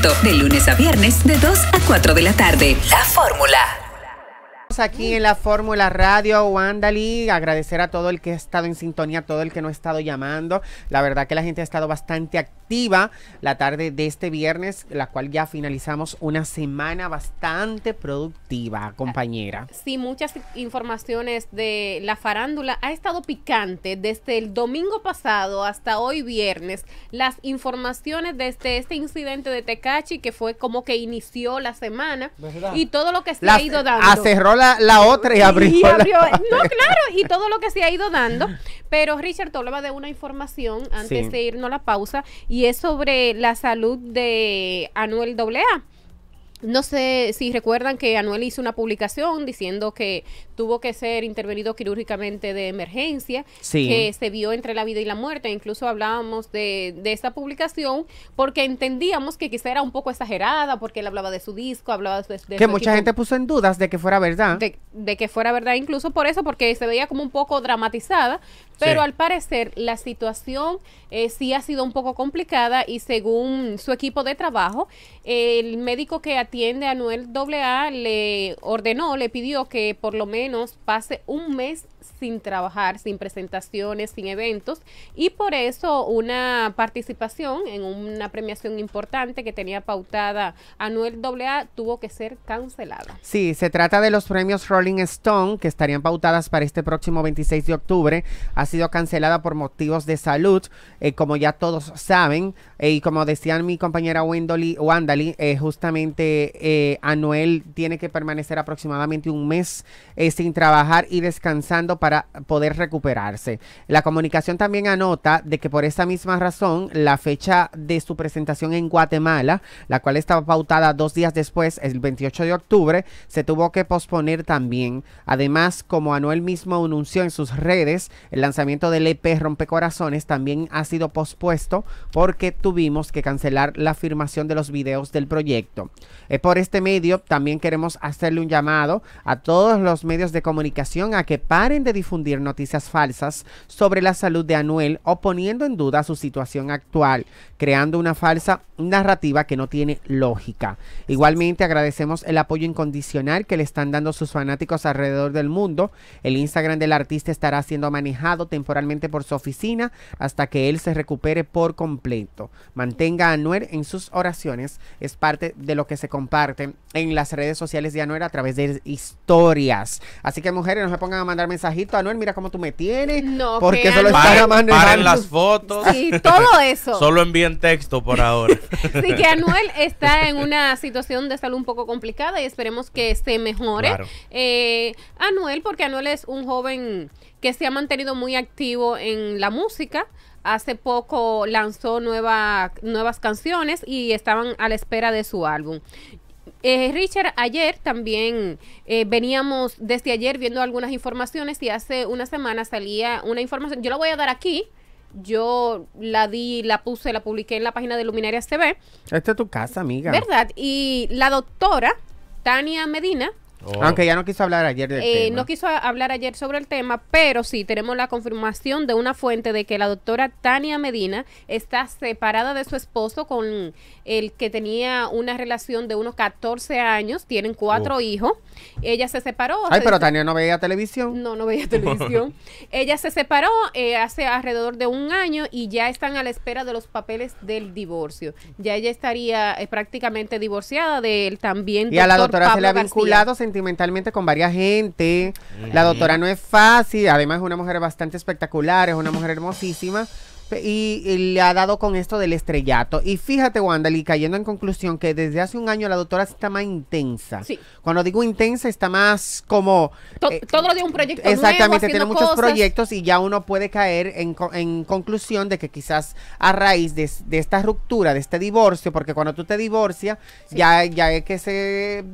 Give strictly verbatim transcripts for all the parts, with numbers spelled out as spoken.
directo de lunes a viernes de dos a cuatro de la tarde. La Fórmula. Aquí en La Fórmula Radio, Wanda Lee, agradecer a todo el que ha estado en sintonía, todo el que no ha estado llamando. La verdad que la gente ha estado bastante activa la tarde de este viernes, la cual ya finalizamos una semana bastante productiva, compañera. Sí, muchas informaciones de la farándula. Ha estado picante desde el domingo pasado hasta hoy viernes. Las informaciones desde este incidente de Tecachi, que fue como que inició la semana, ¿verdad? Y todo lo que se la, ha ido dando. Cerró la, la otra y abrió, y abrió la no, otra. Claro, y todo lo que se ha ido dando. Pero Richard, tú hablabas de una información antes sí. de irnos a la pausa, y es sobre la salud de Anuel A A. No sé si recuerdan que Anuel hizo una publicación diciendo que tuvo que ser intervenido quirúrgicamente de emergencia, sí. que se vio entre la vida y la muerte. Incluso hablábamos de, de esta publicación porque entendíamos que quizá era un poco exagerada, porque él hablaba de su disco, hablaba de, de que mucha equipo, gente puso en dudas de que fuera verdad. De, de que fuera verdad, incluso por eso, porque se veía como un poco dramatizada. Pero sí. al parecer la situación eh, sí ha sido un poco complicada, y según su equipo de trabajo, eh, el médico que atiende a Anuel A A le ordenó, le pidió que por lo menos pase un mes sin trabajar, sin presentaciones, sin eventos, y por eso una participación en una premiación importante que tenía pautada Anuel A A tuvo que ser cancelada. Sí, se trata de los premios Rolling Stone, que estarían pautadas para este próximo veintiséis de octubre, ha sido cancelada por motivos de salud, eh, como ya todos saben, eh, y como decía mi compañera Wendoli, Wandali, eh, justamente eh, Anuel tiene que permanecer aproximadamente un mes eh, sin trabajar y descansando para poder recuperarse. La comunicación también anota de que por esa misma razón la fecha de su presentación en Guatemala, la cual estaba pautada dos días después, el veintiocho de octubre, se tuvo que posponer también. Además, como Anuel mismo anunció en sus redes, el lanzamiento del E P Rompe Corazones también ha sido pospuesto porque tuvimos que cancelar la filmación de los videos del proyecto. Eh, por este medio también queremos hacerle un llamado a todos los medios de comunicación a que paren de difundir noticias falsas sobre la salud de Anuel o poniendo en duda su situación actual, creando una falsa narrativa que no tiene lógica. Igualmente agradecemos el apoyo incondicional que le están dando sus fanáticos alrededor del mundo. El Instagram del artista estará siendo manejado temporalmente por su oficina hasta que él se recupere por completo. Mantenga a Anuel en sus oraciones, es parte de lo que se comparte en las redes sociales de Anuel a través de historias. Así que mujeres, no se pongan a mandar mensajes mensajito, Anuel, mira cómo tú me tienes, no, porque eso lo están manejando. Paren las fotos. Sí, todo eso. Solo envíen texto por ahora. Sí, que Anuel está en una situación de salud un poco complicada y esperemos que se mejore. Claro. Eh, Anuel, porque Anuel es un joven que se ha mantenido muy activo en la música. Hace poco lanzó nueva, nuevas canciones y estaban a la espera de su álbum. Eh, Richard, ayer también eh, veníamos desde ayer viendo algunas informaciones, y hace una semana salía una información, yo la voy a dar aquí, yo la di, la puse, la publiqué en la página de Luminarias T V. Esta es tu casa, amiga. ¿Verdad? Y la doctora Tania Medina. Oh. Aunque ya no quiso hablar ayer del eh, tema. No quiso hablar ayer sobre el tema, pero sí tenemos la confirmación de una fuente de que la doctora Tania Medina está separada de su esposo, con el que tenía una relación de unos catorce años, tienen cuatro oh. hijos. Ella se separó. Ay, se pero Tania no veía televisión. No, no veía televisión. Ella se separó eh, hace alrededor de un año y ya están a la espera de los papeles del divorcio. Ya ella estaría eh, prácticamente divorciada de él también. Y doctor a la doctora Pablo se le ha vinculado sentimentalmente con varias gente. La doctora no es fácil, además es una mujer bastante espectacular, es una mujer hermosísima, y, y le ha dado con esto del estrellato. Y fíjate, Wandali, cayendo en conclusión, que desde hace un año la doctora está más intensa. Sí. Cuando digo intensa, está más como To eh, todo lo de un proyecto. Exactamente, nuevo, tiene muchos cosas. proyectos, y ya uno puede caer en, en conclusión de que quizás a raíz de, de esta ruptura, de este divorcio, porque cuando tú te divorcias, sí. ya, ya es que ese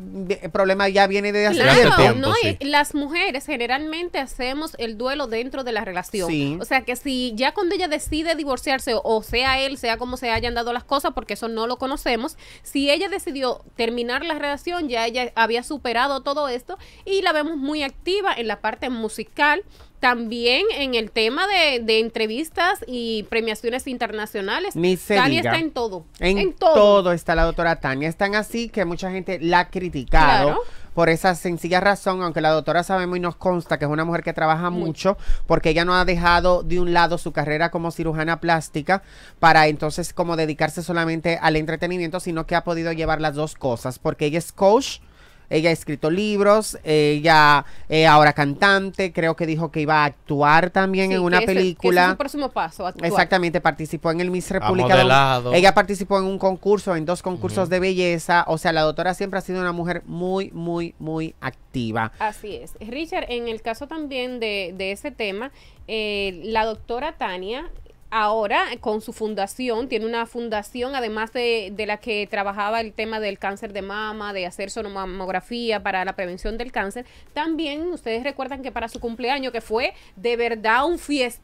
problema ya viene de hace claro, tiempo. No, sí. Las mujeres generalmente hacemos el duelo dentro de la relación. Sí. O sea que si ya cuando ella decide de divorciarse, o sea él, sea como se hayan dado las cosas, porque eso no lo conocemos, si ella decidió terminar la relación, ya ella había superado todo esto, y la vemos muy activa en la parte musical, También en el tema de, de entrevistas y premiaciones internacionales, Tania está en todo. En, en todo. todo está la doctora Tania. Es tan así que mucha gente la ha criticado. Claro. Por esa sencilla razón, aunque la doctora sabemos y nos consta que es una mujer que trabaja mucho, porque ella no ha dejado de un lado su carrera como cirujana plástica para entonces como dedicarse solamente al entretenimiento, sino que ha podido llevar las dos cosas, porque ella es coach, ella ha escrito libros, ella eh, ahora cantante, creo que dijo que iba a actuar también sí, en una que película. Ese, que ese es su próximo paso, actuar. Exactamente, participó en el Miss República. Ella participó en un concurso, en dos concursos uh-huh. de belleza. O sea, la doctora siempre ha sido una mujer muy, muy, muy activa. Así es. Richard, en el caso también de, de ese tema, eh, la doctora Tania... ahora, con su fundación, tiene una fundación, además de, de la que trabajaba el tema del cáncer de mama, de hacer sonomamografía para la prevención del cáncer. También, ustedes recuerdan que para su cumpleaños, que fue de verdad un fiestón,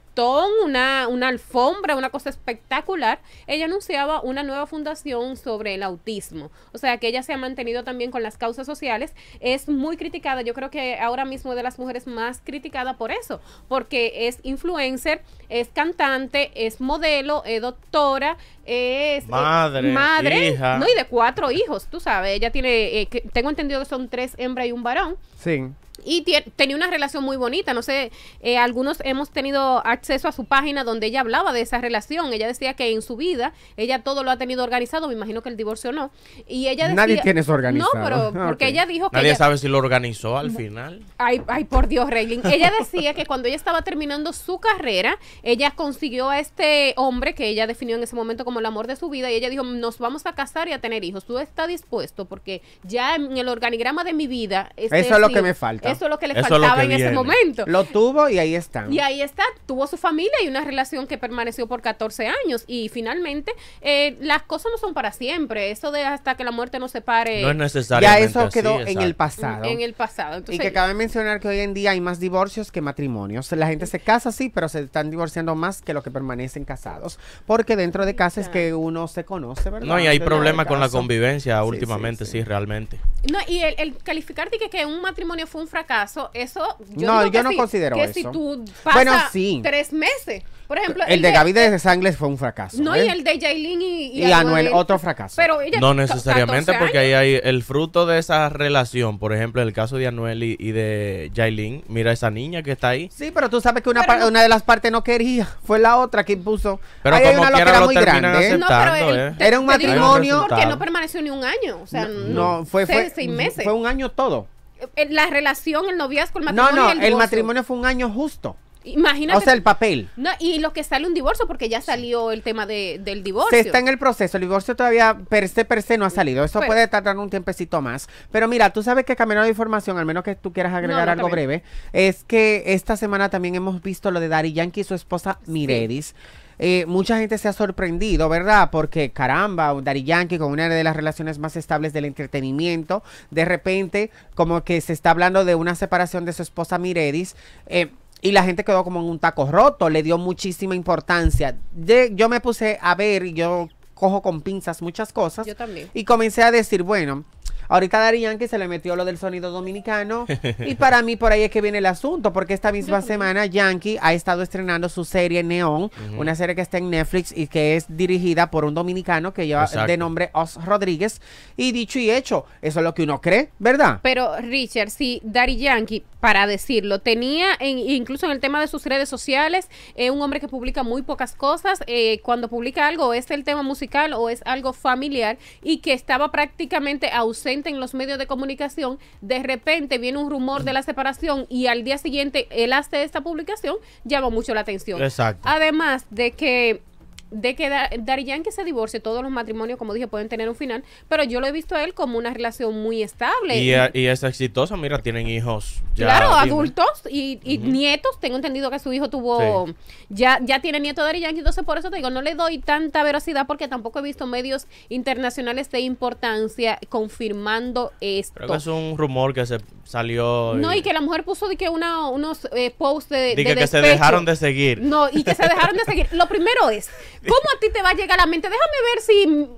una, una alfombra, una cosa espectacular, ella anunciaba una nueva fundación sobre el autismo. O sea, que ella se ha mantenido también con las causas sociales. Es muy criticada, yo creo que ahora mismo es de las mujeres más criticadas por eso, porque es influencer, es cantante, es modelo, es doctora, es madre, eh, madre hija. No, y de cuatro hijos, tú sabes, ella tiene, eh, que tengo entendido que son tres hembras y un varón. Sí. Y tenía una relación muy bonita, no sé, eh, algunos hemos tenido acceso a su página donde ella hablaba de esa relación. Ella decía que en su vida, ella todo lo ha tenido organizado, me imagino que el divorcio no. Y ella decía, nadie tiene eso organizado. No, pero porque okay. ella dijo que... Nadie ella, sabe si lo organizó al final. Ay, ay por Dios, Rayli. Ella decía que cuando ella estaba terminando su carrera, ella consiguió a este hombre que ella definió en ese momento como el amor de su vida, y ella dijo, nos vamos a casar y a tener hijos. ¿Tú estás dispuesto? Porque ya en el organigrama de mi vida... Este eso es lo que me falta. Eso es lo que le faltaba en ese momento. Lo tuvo y ahí está. Y ahí está, tuvo su familia y una relación que permaneció por catorce años. Y finalmente, eh, las cosas no son para siempre. Eso de hasta que la muerte nos separe. No es necesario. Ya eso quedó así, en exacto. el pasado. En el pasado. Entonces, y que cabe mencionar que hoy en día hay más divorcios que matrimonios. La gente se casa, sí, pero se están divorciando más que los que permanecen casados. Porque dentro de casa es que uno se conoce, ¿verdad? No, y hay problemas con la convivencia sí, últimamente, sí, sí. sí, realmente. No, y el, el calificar de que, que un matrimonio fue un fracaso, eso yo no, yo no si, considero que eso. Si tú pasas bueno, sí. tres meses, por ejemplo, el, el de, de Gaby de Sangles fue un fracaso. No, ¿eh? Y el de Yailin y, y, y Anuel, otro fracaso. Pero ella no necesariamente, porque ahí hay el fruto de esa relación. Por ejemplo, el caso de Anuel y, y de Yailin, mira esa niña que está ahí. Sí, pero tú sabes que una, pero, una de las partes no quería, fue la otra que impuso. Pero ahí como hay una quiera, lo muy grande, ¿eh? No, pero el, te, era un matrimonio porque no permaneció ni un año, o sea, no, no fue, fue seis meses. Fue un año todo. La relación, el noviazgo, el matrimonio. No, no, el, el matrimonio fue un año justo. Imagínate. O sea, el papel. No, y lo que sale un divorcio, porque ya salió el tema de, del divorcio. Se está en el proceso. El divorcio todavía per se, per se no ha salido. Eso pero, puede tardar un tiempecito más. Pero mira, tú sabes que cambiando de información, al menos que tú quieras agregar no, no, algo también. breve, es que esta semana también hemos visto lo de Daddy Yankee y su esposa Miredis. Sí. Eh, mucha gente se ha sorprendido, ¿verdad? Porque caramba, Daddy Yankee con una de las relaciones más estables del entretenimiento, de repente como que se está hablando de una separación de su esposa Miredis, eh, y la gente quedó como en un taco roto, le dio muchísima importancia. De, yo me puse a ver, y yo cojo con pinzas muchas cosas. Yo también. Y comencé a decir, bueno, ahorita Daddy Yankee se le metió lo del sonido dominicano, y para mí por ahí es que viene el asunto, porque esta misma semana Yankee ha estado estrenando su serie Neon, uh-huh. una serie que está en Netflix y que es dirigida por un dominicano que lleva Exacto. de nombre Oz Rodríguez, y dicho y hecho, eso es lo que uno cree, ¿verdad? Pero Richard, si Daddy Yankee, para decirlo, tenía en, incluso en el tema de sus redes sociales, eh, un hombre que publica muy pocas cosas, eh, cuando publica algo es el tema musical o es algo familiar, y que estaba prácticamente ausente en los medios de comunicación, de repente viene un rumor de la separación y al día siguiente él hace esta publicación, llama mucho la atención. Exacto. Además de que de que Daddy Yankee se divorcie, todos los matrimonios, como dije, pueden tener un final, pero yo lo he visto a él como una relación muy estable. Y, a, y es exitosa, mira, tienen hijos. Ya claro, dime. adultos y, y uh-huh. nietos, tengo entendido que su hijo tuvo, sí. ya, ya tiene nieto Daddy Yankee, entonces por eso te digo, no le doy tanta veracidad porque tampoco he visto medios internacionales de importancia confirmando esto. Creo que es un rumor que se... salió... No, y que la mujer puso de que una, unos eh, posts de, de que, que se dejaron de seguir. No, y que se dejaron de seguir. Lo primero es, ¿cómo a ti te va a llegar a la mente? Déjame ver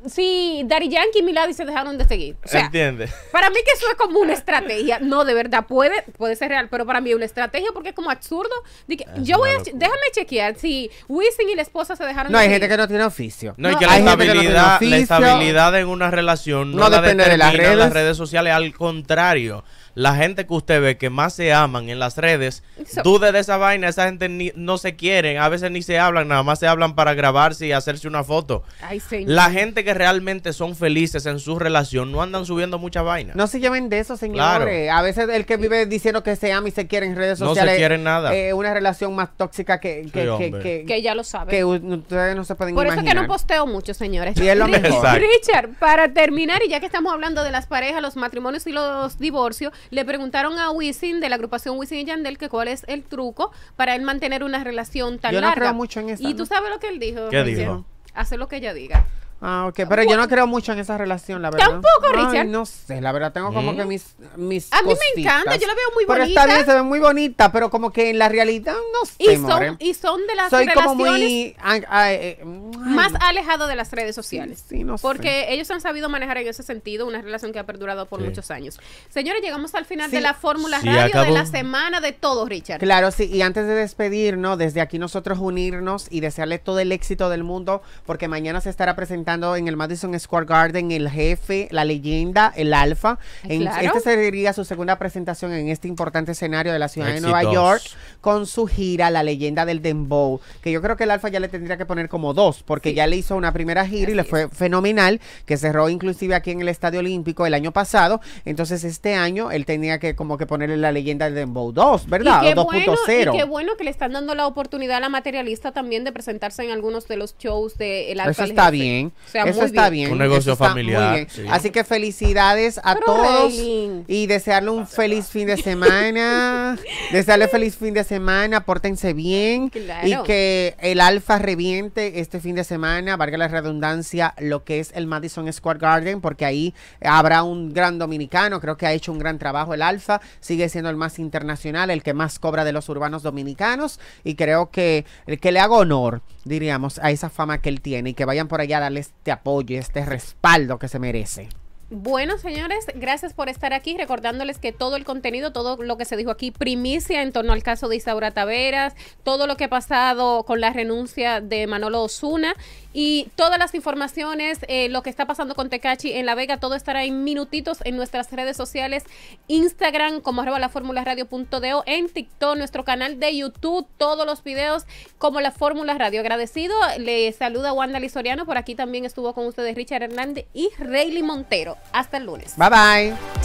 si, si Daddy Yankee y Miredis se dejaron de seguir. O sea, ¿entiendes? Para mí que eso es como una estrategia. No, de verdad, puede puede ser real, pero para mí es una estrategia porque es como absurdo. De que, yo voy a, déjame chequear si Wisin y la esposa se dejaron no, de seguir. No, hay gente que no tiene oficio. No, no y que, la estabilidad, que no la estabilidad en una relación no, no la depende de las redes. las redes sociales, al contrario. La gente que usted ve que más se aman en las redes, so, dude de esa vaina, esa gente ni, no se quieren, a veces ni se hablan, nada más se hablan para grabarse y hacerse una foto. Ay, señor. La gente que realmente son felices en su relación no andan subiendo mucha vaina. No se lleven de eso, señores. Claro. A veces el que vive diciendo que se ama y se quiere en redes sociales. No se quieren nada. Eh, una relación más tóxica que... Que, sí, que, que, que ya lo saben. Que ustedes no se pueden Por imaginar. Por eso que no posteo mucho, señores. Sí, es lo mejor. Exacto. Richard, para terminar, y ya que estamos hablando de las parejas, los matrimonios y los divorcios, le preguntaron a Wisin de la agrupación Wisin y Yandel que cuál es el truco para él mantener una relación tan yo no larga. Creo mucho en esa, y tú sabes lo que él dijo. ¿Qué dijo? Hacer lo que ella diga. Ah, ok, pero bueno, yo no creo mucho en esa relación, la verdad. Tampoco, Richard. Ay, no sé, la verdad, tengo como ¿Eh? que mis, mis A mí cositas. Me encanta, yo la veo muy pero bonita. Pero está bien, se ve muy bonita, pero como que en la realidad no sé, y son, more. y son de las Soy relaciones como muy, ay, ay, ay, más alejado de las redes sociales. Sí, sí, no porque sé. ellos han sabido manejar en ese sentido una relación que ha perdurado por sí. muchos años. Señores, llegamos al final sí. de la Fórmula sí, Radio acabó. de la semana de todo, Richard. Claro, sí, y antes de despedirnos, desde aquí nosotros unirnos y desearle todo el éxito del mundo, porque mañana se estará presentando en el Madison Square Garden el jefe, la leyenda, el Alfa. Claro. Esta sería su segunda presentación en este importante escenario de la ciudad Éxitos. de Nueva York, con su gira La Leyenda del Dembow, que yo creo que el Alfa ya le tendría que poner como dos, porque sí. ya le hizo una primera gira Así y le fue es. fenomenal, que cerró inclusive aquí en el Estadio Olímpico el año pasado. Entonces este año él tenía que como que ponerle La Leyenda del Dembow dos, ¿verdad? dos punto cero. Bueno, qué bueno que le están dando la oportunidad a la materialista también de presentarse en algunos de los shows de el Alfa. Eso está el jefe. bien. O sea, eso está bien. bien. Un negocio familiar. Sí. Así que felicidades a Pero todos Raylin. y desearle un feliz fin de semana. Desearle feliz fin de semana, pórtense bien claro. y que el Alfa reviente este fin de semana, valga la redundancia, lo que es el Madison Square Garden, porque ahí habrá un gran dominicano. Creo que ha hecho un gran trabajo el Alfa, sigue siendo el más internacional, el que más cobra de los urbanos dominicanos, y creo que el que le haga honor, diríamos, a esa fama que él tiene, y que vayan por allá a darle este apoyo, este respaldo que se merece. Bueno, señores, gracias por estar aquí, recordándoles que todo el contenido, todo lo que se dijo aquí, primicia en torno al caso de Isaura Taveras, todo lo que ha pasado con la renuncia de Manolo Osuna, y todas las informaciones, eh, lo que está pasando con Tecachi en La Vega, todo estará en minutitos en nuestras redes sociales, Instagram como arroba la fórmula radio punto do, en TikTok, nuestro canal de YouTube, todos los videos como La Fórmula Radio. Agradecido, le saluda Wanda Lizoriano, por aquí también estuvo con ustedes Richard Hernández y Rayli Montero. Hasta el lunes. Bye bye.